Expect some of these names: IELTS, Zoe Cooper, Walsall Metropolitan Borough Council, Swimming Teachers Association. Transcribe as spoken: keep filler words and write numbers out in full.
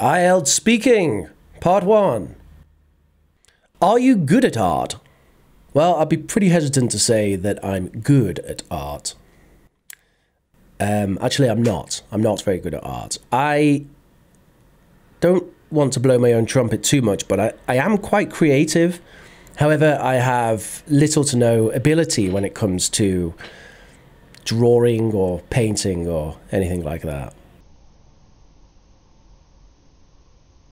I E L T S Speaking, Part one. Are you good at art? Well, I'd be pretty hesitant to say that I'm good at art. Um, actually, I'm not. I'm not very good at art. I don't want to blow my own trumpet too much, but I, I am quite creative. However, I have little to no ability when it comes to drawing or painting or anything like that.